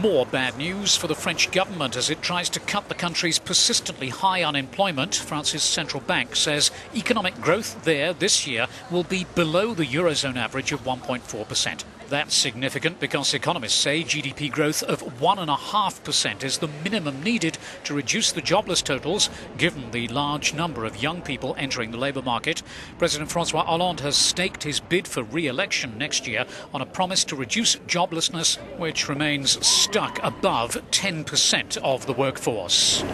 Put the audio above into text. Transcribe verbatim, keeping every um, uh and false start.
More bad news for the French government as it tries to cut the country's persistently high unemployment. France's central bank says economic growth there this year will be below the Eurozone average of one point four percent. That's significant because economists say G D P growth of one point five percent is the minimum needed to reduce the jobless totals, given the large number of young people entering the labour market. President François Hollande has staked his bid for re-election next year on a promise to reduce joblessness, which remains stuck above ten percent of the workforce.